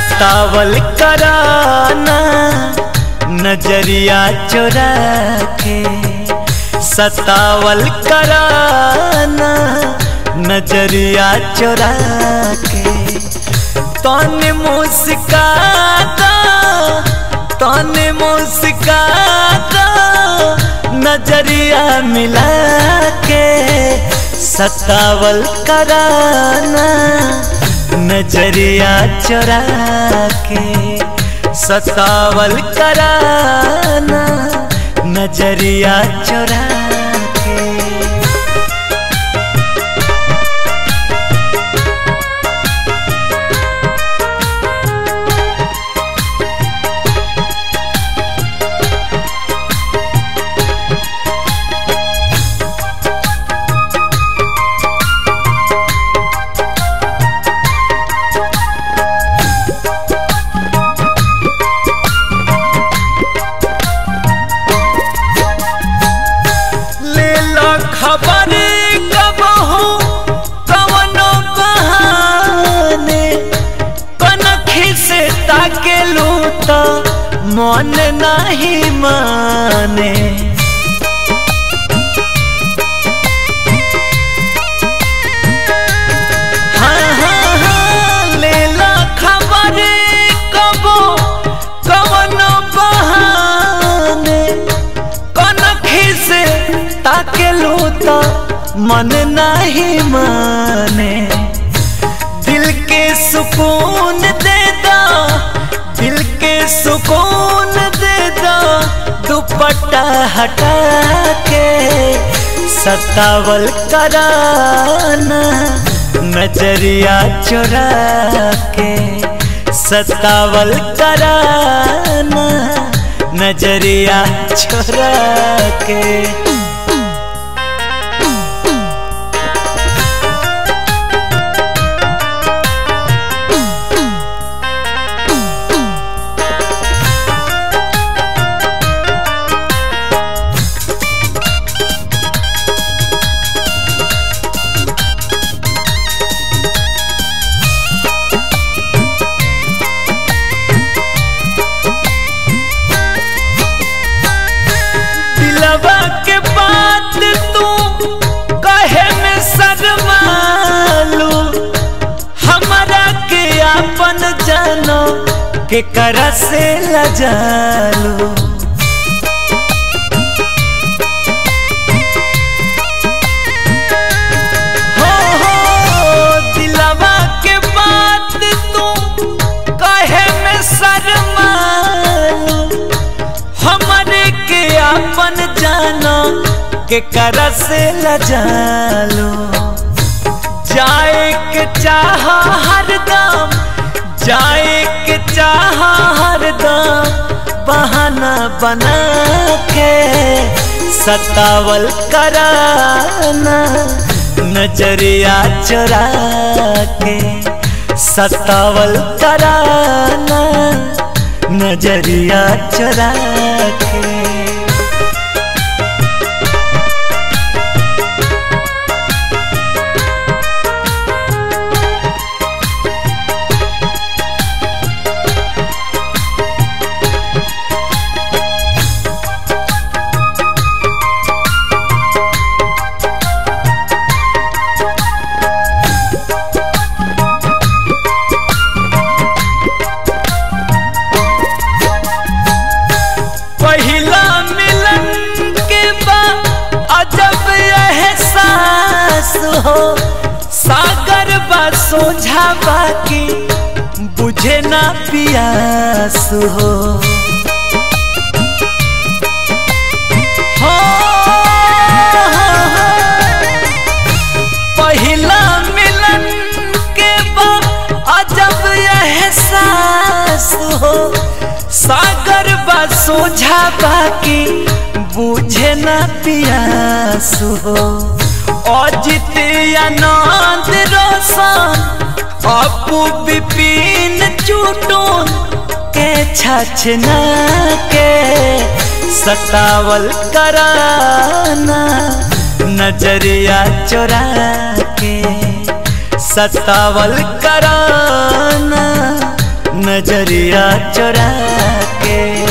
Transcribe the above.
सतावल कराना नजरिया चुरा के, सतावल कराना नजरिया चुरा के। तोने मुस्काता तोने मुस्काता नजरिया मिला के, सतावल कराना नजरिया चुरा के, सतावल कराना नजरिया चुरा के। मन नहीं माने हाँ हाँ हाँ, लेला खबर कबो कवनो बहाने, कनखी से ताके लो तो मन नहीं माने। दिल के सुकून देता, दिल के सुकून देता दुपट्टा हटा के, सतावल कराना नजरिया चुरा के, सतावल कराना नजरिया चुरा के। के करा से लजालो हो दिलवा के बात तू कहे में शर्मा, हमारे के अपन जानो के करा से लजालो। जाए के चाह हरदम, जाए के चाह हरदम बहाना बना के, सतावल कराना नजरिया चुरा के, सतावल कराना नजरिया चुरा के। सागर बा सोझावा की बुझे ना पियास हो पहिला मिलन के बाद अजब एहसास हो, सागर बा सोझावा की बुझे ना पियास हो। अजित आनंद रोशन अपू विपिन चुटुन के छछना के, सतावल कराना नजरिया चुरा के, सतावल कराना नजरिया चुरा के।